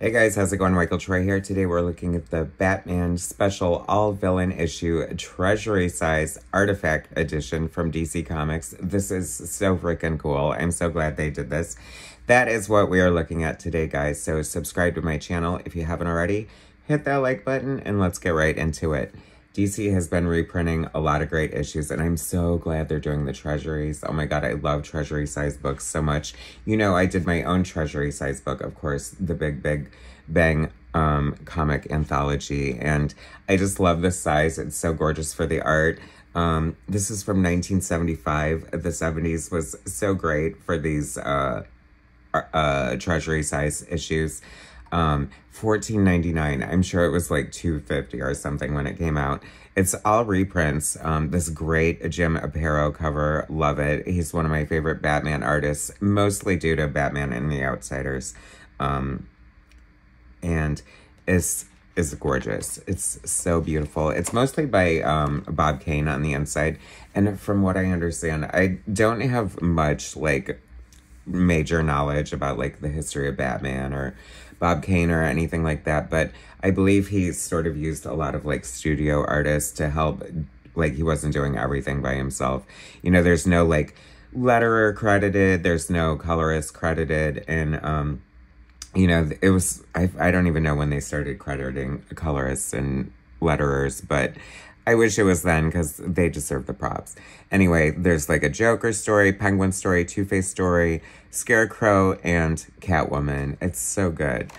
Hey guys, how's it going? Michael Troy here. Today we're looking at the Batman Special All-Villain Issue Treasury Size Artifact Edition from DC Comics. This is so freaking cool. I'm so glad they did this. That is what we are looking at today, guys. So subscribe to my channel if you haven't already. Hit that like button and let's get right into it. DC has been reprinting a lot of great issues, and I'm so glad they're doing the treasuries. Oh my god, I love treasury-sized books so much. You know, I did my own treasury-sized book, of course, the Big Bang comic anthology, and I just love this size. It's so gorgeous for the art. This is from 1975. The 70s was so great for these treasury-sized issues. $14.99. I'm sure it was like $2.50 or something when it came out. It's all reprints. This great Jim Aparo cover. Love it. He's one of my favorite Batman artists, mostly due to Batman and the Outsiders. And it's is gorgeous. It's so beautiful. It's mostly by Bob Kane on the inside. And from what I understand, I don't have much like major knowledge about like the history of Batman or Bob Kane or anything like that, but I believe he sort of used a lot of like studio artists to help. Like, he wasn't doing everything by himself. You know, there's no like letterer credited, there's no colorist credited, and you know, it was I don't even know when they started crediting colorists and letterers, but I wish it was then, because they deserve the props. Anyway, there's like a Joker story, Penguin story, Two-Face story, Scarecrow, and Catwoman. It's so good.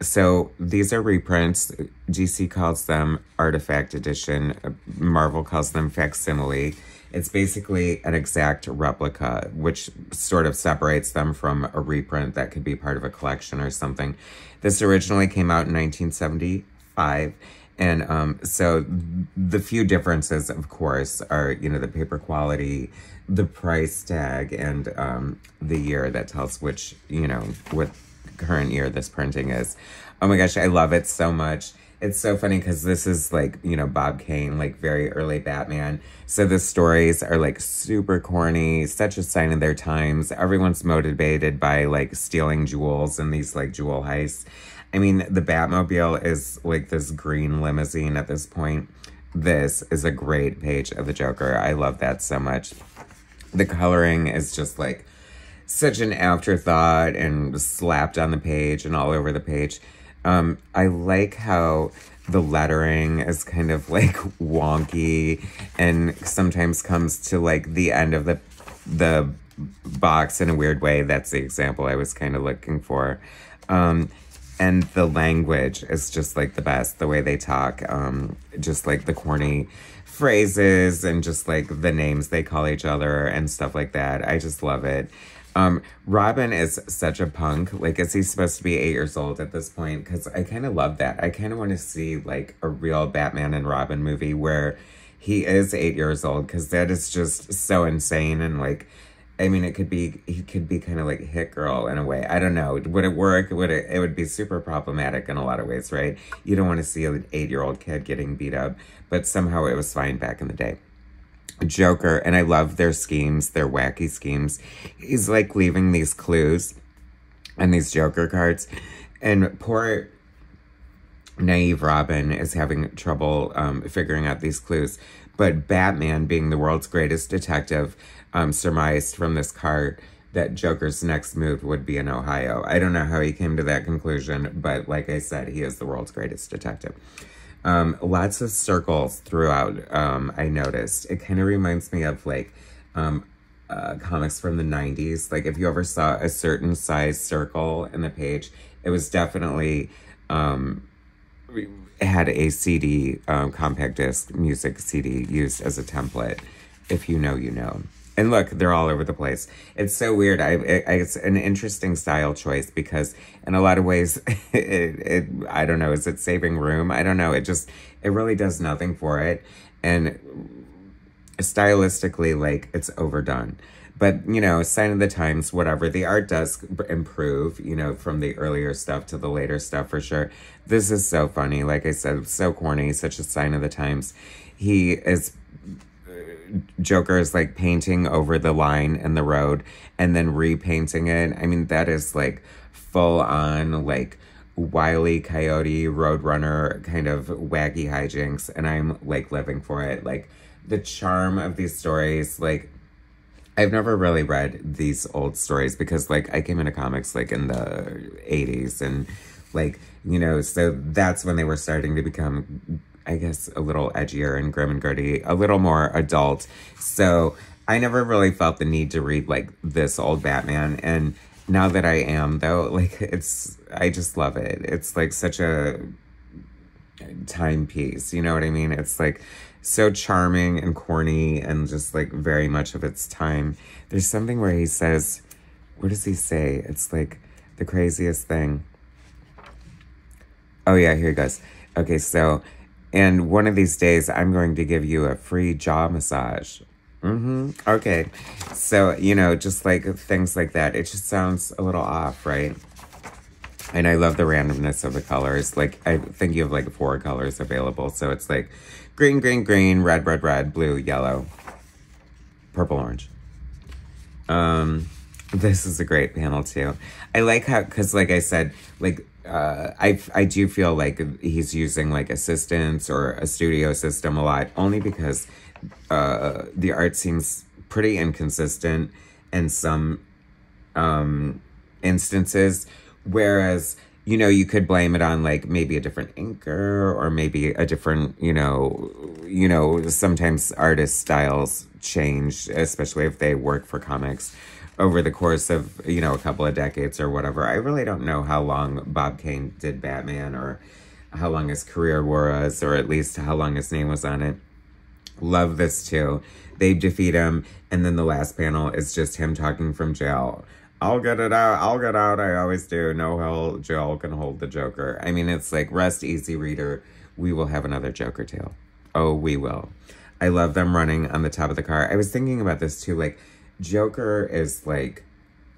So these are reprints. DC calls them Artifact Edition. Marvel calls them Facsimile. It's basically an exact replica, which sort of separates them from a reprint that could be part of a collection or something. This originally came out in 1975. And so the few differences, of course, are, you know, the paper quality, the price tag, and the year that tells which, you know, what current year this printing is. Oh my gosh, I love it so much. It's so funny because this is like, you know, Bob Kane, like very early Batman. So the stories are like super corny, such a sign of their times. Everyone's motivated by like stealing jewels and these like jewel heists. I mean, the Batmobile is like this green limousine at this point. This is a great page of the Joker. I love that so much. The coloring is just like such an afterthought and slapped on the page and all over the page. I like how the lettering is kind of like wonky and sometimes comes to like the end of the box in a weird way. That's the example I was kind of looking for. And the language is just like the best, the way they talk, just like the corny phrases and just like the names they call each other and stuff like that. I just love it. Robin is such a punk. Like, is he supposed to be 8 years old at this point? Because I kind of love that. I kind of want to see like a real Batman and Robin movie where he is 8 years old, because that is just so insane. And like, I mean, it could be, he could be kind of like Hit Girl in a way. I don't know. Would it work? It would be super problematic in a lot of ways, right? You don't want to see an 8-year-old kid getting beat up, but somehow it was fine back in the day. Joker, and I love their schemes, their wacky schemes. He's like leaving these clues and these Joker cards, and poor naive Robin is having trouble figuring out these clues. But Batman, being the world's greatest detective, surmised from this card that Joker's next move would be in Ohio. I don't know how he came to that conclusion, but like I said, he is the world's greatest detective. Lots of circles throughout, I noticed. It kind of reminds me of like comics from the 90s. Like, if you ever saw a certain size circle in the page, it was definitely... had a CD, compact disc music CD, used as a template. If you know, you know. And look, they're all over the place. It's so weird. It's an interesting style choice, because in a lot of ways, I don't know, is it saving room? I don't know. It really does nothing for it. And stylistically, like, it's overdone. But, you know, sign of the times, whatever. The art does improve, you know, from the earlier stuff to the later stuff, for sure. This is so funny. Like I said, so corny, such a sign of the times. He is... Joker is, like, painting over the line in the road and then repainting it. I mean, that is, like, full-on, like, Wile E. Coyote, Roadrunner, kind of wacky hijinks, and I'm, like, living for it. Like, the charm of these stories, like, I've never really read these old stories because, like, I came into comics, like, in the 80s, and, like, you know, so that's when they were starting to become, I guess, a little edgier and grim and gritty, a little more adult. So I never really felt the need to read, like, this old Batman. And now that I am, though, like, it's, I just love it. It's, like, such a timepiece, you know what I mean? It's, like, so charming and corny and just, like, very much of its time. There's something where he says, what does he say? It's, like, the craziest thing. Oh, yeah, here he goes. Okay, so, and one of these days, I'm going to give you a free jaw massage. Mm-hmm. Okay. So, you know, just like things like that. It just sounds a little off, right? And I love the randomness of the colors. Like, I think you have like 4 colors available. So it's like green, green, green, red, red, red, blue, yellow, purple, orange. This is a great panel too. I like how, because like I said, like, I do feel like he's using like assistants or a studio system a lot, only because the art seems pretty inconsistent in some instances, whereas, you know, you could blame it on like maybe a different inker or maybe a different, you know, sometimes artist styles change, especially if they work for comics over the course of, you know, a couple of decades or whatever. I really don't know how long Bob Kane did Batman or how long his career was, or at least how long his name was on it. Love this too. They defeat him, and then the last panel is just him talking from jail. I'll get it out. I'll get out. I always do. No hell, jail can hold the Joker. I mean, it's like, rest easy, reader. We will have another Joker tale. Oh, we will. I love them running on the top of the car. I was thinking about this too, like, Joker is, like,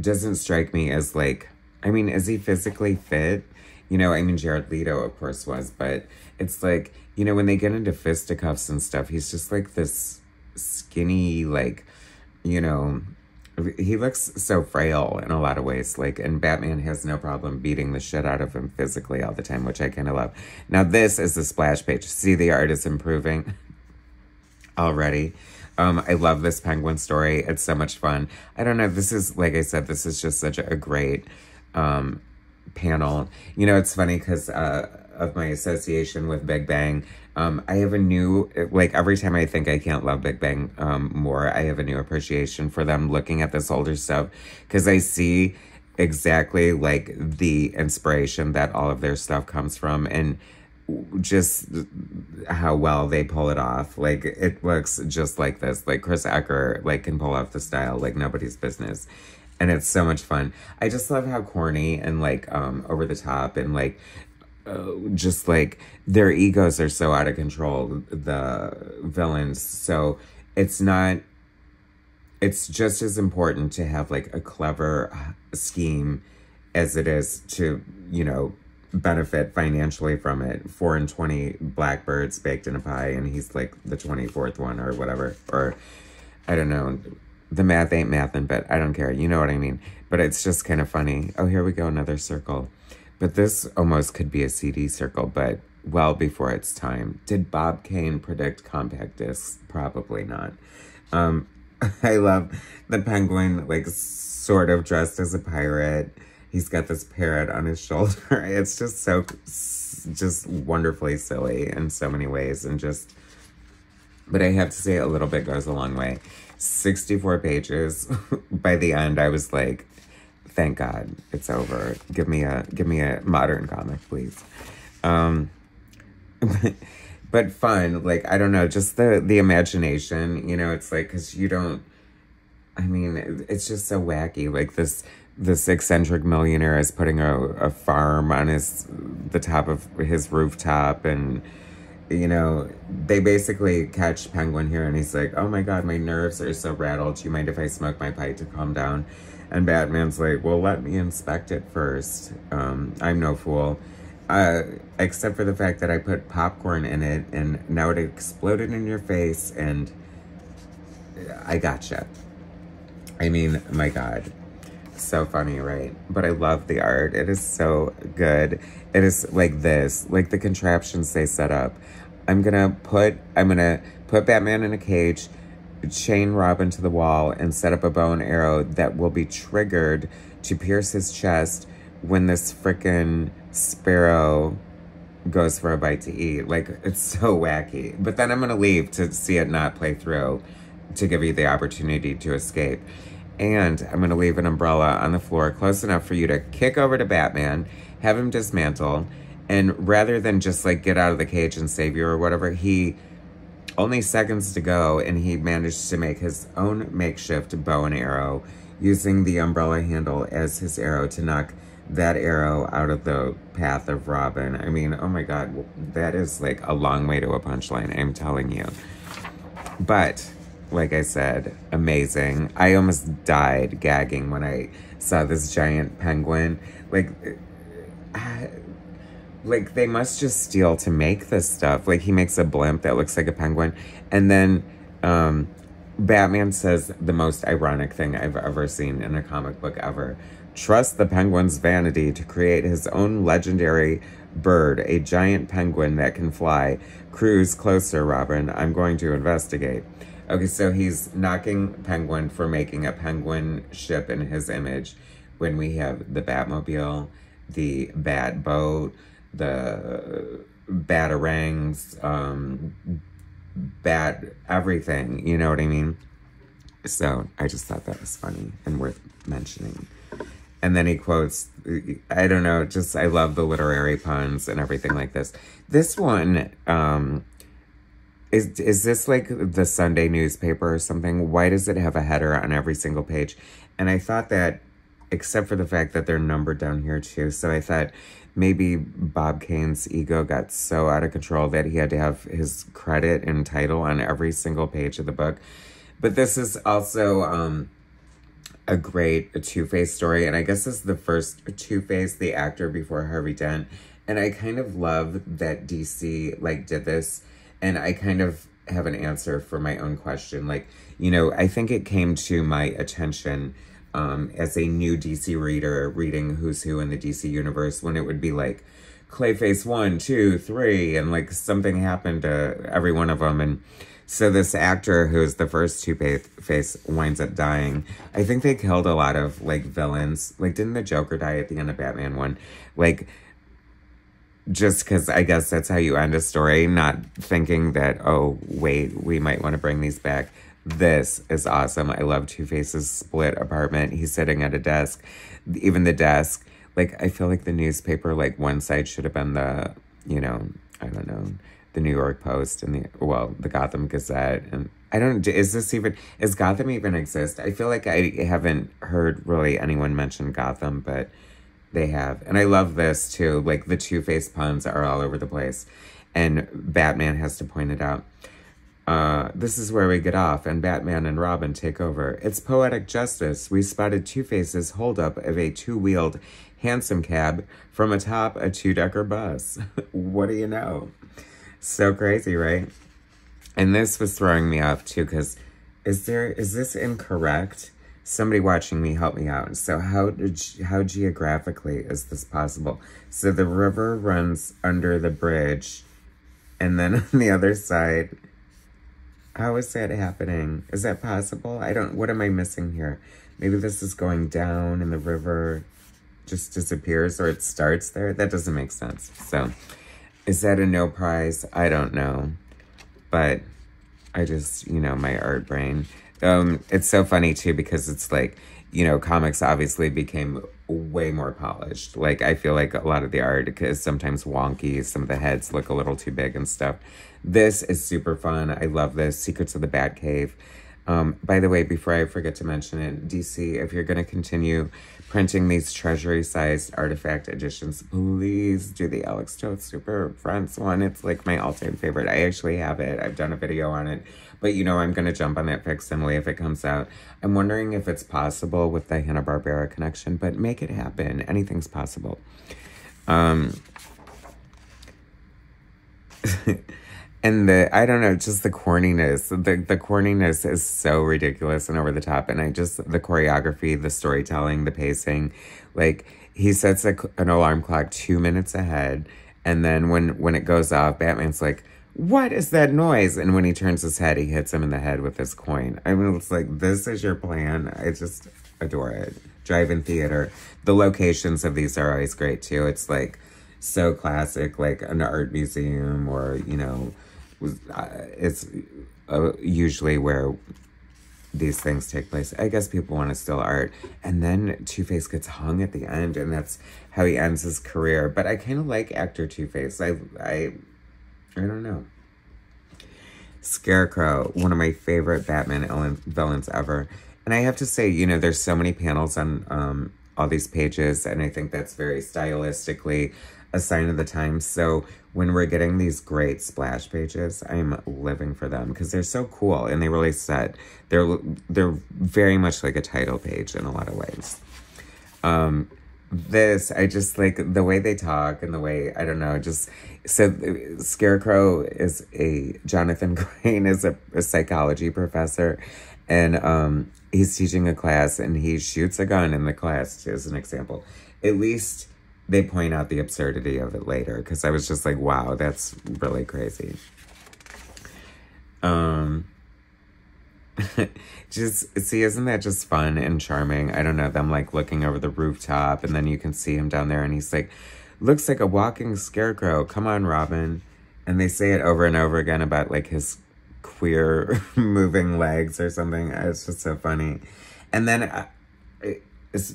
doesn't strike me as, like, I mean, is he physically fit? You know, I mean, Jared Leto, of course, was, but it's, like, you know, when they get into fisticuffs and stuff, he's just, like, this skinny, like, you know, he looks so frail in a lot of ways, like, and Batman has no problem beating the shit out of him physically all the time, which I kind of love. Now, this is the splash page. See, the art is improving already. I love this Penguin story. It's so much fun. I don't know. This is, like I said, this is just such a great panel. You know, it's funny because of my association with Big Bang, I have a new, like, every time I think I can't love Big Bang more, I have a new appreciation for them looking at this older stuff, because I see exactly, like, the inspiration that all of their stuff comes from, and just how well they pull it off. Like, it looks just like this. Like, Chris Ecker, like, can pull off the style like nobody's business. And it's so much fun. I just love how corny and, like, over the top and, like, just, like, their egos are so out of control, the villains. So it's not, it's just as important to have, like, a clever scheme as it is to, you know, benefit financially from it. 4 and 20 blackbirds baked in a pie, and he's like the 24th one or whatever, or I don't know, the math ain't mathin', but I don't care, you know what I mean? But it's just kind of funny. Oh, here we go, another circle. But this almost could be a CD circle, but well before its time. Did Bob Kane predict compact discs? Probably not. I love the Penguin, like, sort of dressed as a pirate. He's got this parrot on his shoulder. It's just so, just wonderfully silly in so many ways. And just, but I have to say, a little bit goes a long way. 64 pages. By the end, I was like, thank God it's over. Give me a modern comic, please. But fun. Like, I don't know, just the imagination, you know, it's like, 'cause you don't, I mean, it's just so wacky. Like, this eccentric millionaire is putting a farm on the top of his rooftop, and, you know, they basically catch Penguin here, and he's like, oh my God, my nerves are so rattled. Do you mind if I smoke my pipe to calm down? And Batman's like, well, let me inspect it first. I'm no fool. Except for the fact that I put popcorn in it, and now it exploded in your face, and I gotcha. I mean, my God. so funny, right? But I love the art. It is so good. It is like this, like the contraptions they set up. I'm gonna put Batman in a cage, chain Robin to the wall, and set up a bow and arrow that will be triggered to pierce his chest when this frickin' sparrow goes for a bite to eat. Like, it's so wacky. But then I'm gonna leave to see it not play through, to give you the opportunity to escape. And I'm gonna leave an umbrella on the floor close enough for you to kick over to Batman, have him dismantle, and rather than just like get out of the cage and save you or whatever, he, only seconds to go, and he managed to make his own makeshift bow and arrow using the umbrella handle as his arrow to knock that arrow out of the path of Robin. I mean, oh my God, that is like a long way to a punchline, I'm telling you. But like I said, amazing. I almost died gagging when I saw this giant penguin. Like they must just steal to make this stuff. Like, he makes a blimp that looks like a penguin. And then Batman says the most ironic thing I've ever seen in a comic book ever. Trust the penguin's vanity to create his own legendary bird, a giant penguin that can fly. Cruise closer, Robin. I'm going to investigate. Okay, so he's knocking Penguin for making a penguin ship in his image when we have the Batmobile, the Bat Boat, the Batarangs, Bat everything, you know what I mean? So I just thought that was funny and worth mentioning. And then he quotes, I don't know, just I love the literary puns and everything like this. This one, Is this like the Sunday newspaper or something? Why does it have a header on every single page? And I thought that, except for the fact that they're numbered down here too, so I thought maybe Bob Kane's ego got so out of control that he had to have his credit and title on every single page of the book. But this is also a great Two-Face story, and I guess this is the first Two-Face, the actor before Harvey Dent. And I kind of love that DC like did this. And I kind of have an answer for my own question. Like, you know, I think it came to my attention as a new DC reader reading Who's Who in the DC Universe, when it would be like Clayface 1, 2, 3, and like something happened to every one of them. And so this actor who is the first Two-Face winds up dying. I think they killed a lot of like villains. Like, didn't the Joker die at the end of Batman 1? Like, just because I guess that's how you end a story, not thinking that, oh, wait, we might want to bring these back. This is awesome. I love Two-Face's split apartment. He's sitting at a desk. Even the desk, like, I feel like the newspaper, like, one side should have been the, you know, I don't know, the New York Post and the, well, the Gotham Gazette. And I don't, is this even, is Gotham even exist? I feel like I haven't heard really anyone mention Gotham, but they have. And I love this too. Like, the Two-Face puns are all over the place. And Batman has to point it out. This is where we get off and Batman and Robin take over. It's poetic justice. We spotted Two-Face's holdup of a two-wheeled hansom cab from atop a two-decker bus. What do you know? So crazy, right? And this was throwing me off too, because is this incorrect? Somebody watching me, help me out. So how geographically is this possible? So the river runs under the bridge, and then on the other side, how is that happening? Is that possible? I don't, what am I missing here? Maybe this is going down and the river just disappears, or it starts there. That doesn't make sense. So is that a no prize? I don't know. But I just, you know, my art brain. It's so funny too, because it's like, you know, comics obviously became way more polished. Like, I feel like a lot of the art is sometimes wonky. Some of the heads look a little too big and stuff. This is super fun. I love this. Secrets of the Batcave. By the way, before I forget to mention it, DC, if you're going to continue printing these treasury-sized artifact editions, please do the Alex Toth Super Friends one. It's like my all-time favorite. I actually have it. I've done a video on it. But, you know, I'm going to jump on that facsimile if it comes out. I'm wondering if it's possible with the Hanna-Barbera connection, but make it happen. Anything's possible. And the, I don't know, just the corniness. The corniness is so ridiculous and over the top. And I just, the choreography, the storytelling, the pacing. Like, he sets an alarm clock 2 minutes ahead. And then when it goes off, Batman's like, what is that noise? And when he turns his head, he hits him in the head with his coin. I mean, it's like, this is your plan. I just adore it. Drive-in theater. The locations of these are always great, too. It's like so classic, like an art museum or, you know, it's usually where these things take place. I guess people want to steal art. And then Two-Face gets hung at the end, and that's how he ends his career. But I kind of like actor Two-Face. I don't know. Scarecrow, one of my favorite Batman villains ever. And I have to say, you know, there's so many panels on all these pages, and I think that's very stylistically a sign of the times. So when we're getting these great splash pages, I'm living for them because they're so cool and they really set. They're very much like a title page in a lot of ways. This, I just like the way they talk and the way, I don't know, just, so Scarecrow is Jonathan Crane is a psychology professor, and he's teaching a class, and he shoots a gun in the class as an example. At least they point out the absurdity of it later, because I was just like, wow, that's really crazy. Just see, isn't that just fun and charming? I don't know, them like looking over the rooftop, and then you can see him down there, and he's like, looks like a walking scarecrow, come on Robin. And they say it over and over again about like his queer moving legs or something. It's just so funny. And then it's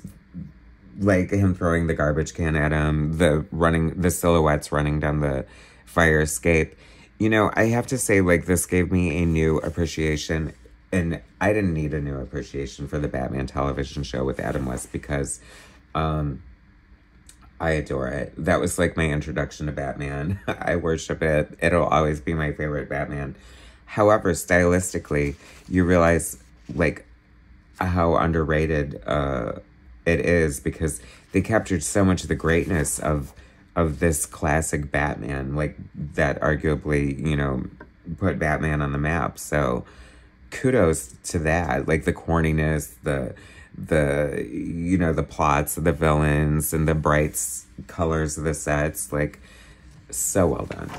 like him throwing the garbage can at him, the silhouettes running down the fire escape. You know, I have to say, like, this gave me a new appreciation. And I didn't need a new appreciation for the Batman television show with Adam West, because I adore it. That was like my introduction to Batman. I worship it. It'll always be my favorite Batman. However, stylistically, you realize like how underrated it is, because they captured so much of the greatness of this classic Batman, like that arguably, you know, put Batman on the map. So kudos to that, like the corniness, the you know, the plots of the villains and the bright colors of the sets, like so well done.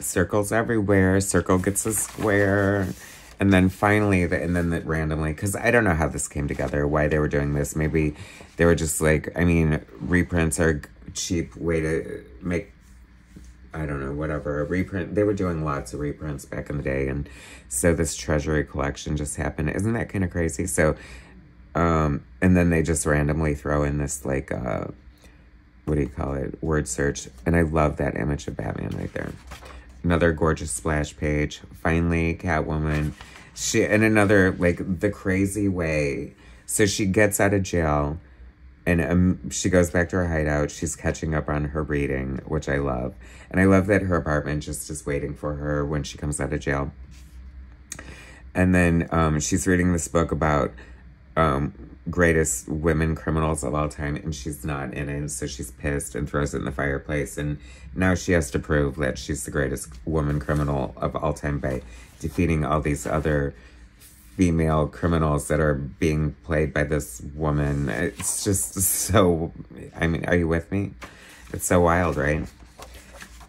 Circles everywhere, circle gets a square, and then finally that randomly, because I don't know how this came together, why they were doing this. Maybe they were just like, I mean, reprints are a cheap way to make, I don't know, whatever, a reprint. They were doing lots of reprints back in the day, and so this treasury collection just happened. Isn't that kind of crazy? So, and then they just randomly throw in this, like, what do you call it, word search, and I love that image of Batman right there. Another gorgeous splash page. Finally, Catwoman. She, in another, like, the crazy way. So she gets out of jail, and she goes back to her hideout. She's catching up on her reading, which I love. And I love that her apartment just is waiting for her when she comes out of jail. And then she's reading this book about greatest women criminals of all time, and she's not in it, so she's pissed and throws it in the fireplace. And now she has to prove that she's the greatest woman criminal of all time by defeating all these other female criminals that are being played by this woman. It's just so, I mean, are you with me? It's so wild, right?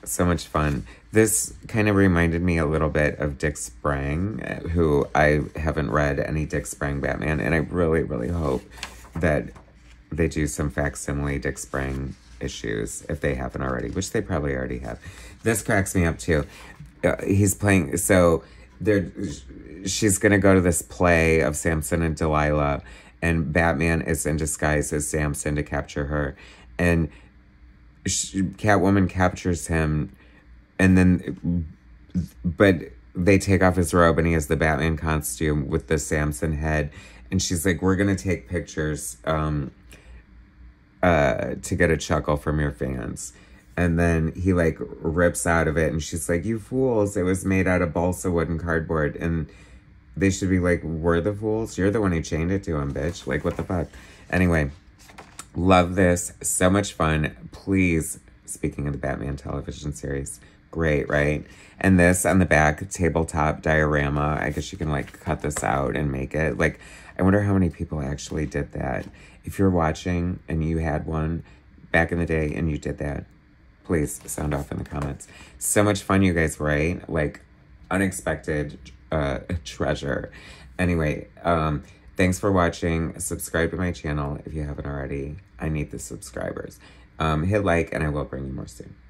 So much fun. This kind of reminded me a little bit of Dick Sprang, who I haven't read any Dick Sprang Batman, and I really, really hope that they do some facsimile Dick Sprang issues if they haven't already, which they probably already have. This cracks me up too. He's playing, so she's going to go to this play of Samson and Delilah, and Batman is in disguise as Samson to capture her. And Catwoman captures him, and then, but they take off his robe, and he has the Batman costume with the Samson head. And she's like, we're going to take pictures to get a chuckle from your fans. And then he, like, rips out of it. And she's like, you fools. It was made out of balsa wood and cardboard. And they should be like, we're the fools? You're the one who chained it to him, bitch. Like, what the fuck? Anyway, love this. So much fun. Please Speaking of the Batman television series, great, right? And this on the back, tabletop diorama. I guess you can like cut this out and make it. Like, I wonder how many people actually did that. If you're watching and you had one back in the day and you did that, please sound off in the comments. So much fun, you guys, right? Like, unexpected treasure. Anyway, thanks for watching. Subscribe to my channel if you haven't already. I need the subscribers. Hit like, and I will bring you more soon.